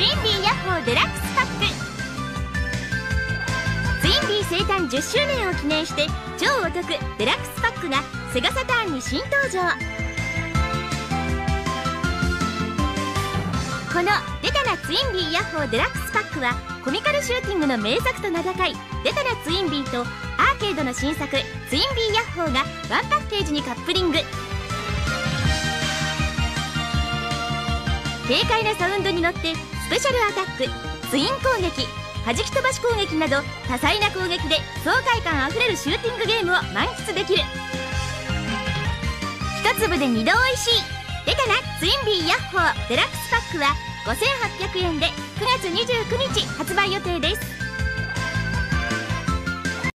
ツインビーヤッホーデラックスパック。ツインビー生誕10周年を記念して超お得デラックスパックがセガサターンに新登場。このデタラツインビーヤッホーデラックスパックはコミカルシューティングの名作と名高いデタラツインビーとアーケードの新作ツインビーヤッホーがワンパッケージにカップリング。軽快なサウンドに乗ってスペシャルアタック、ツイン攻撃、弾き飛ばし攻撃など多彩な攻撃で爽快感あふれるシューティングゲームを満喫できる。一粒で二度おいしいデタラツインビーヤッホーデラックスパックは5800円で9月29日発売予定です。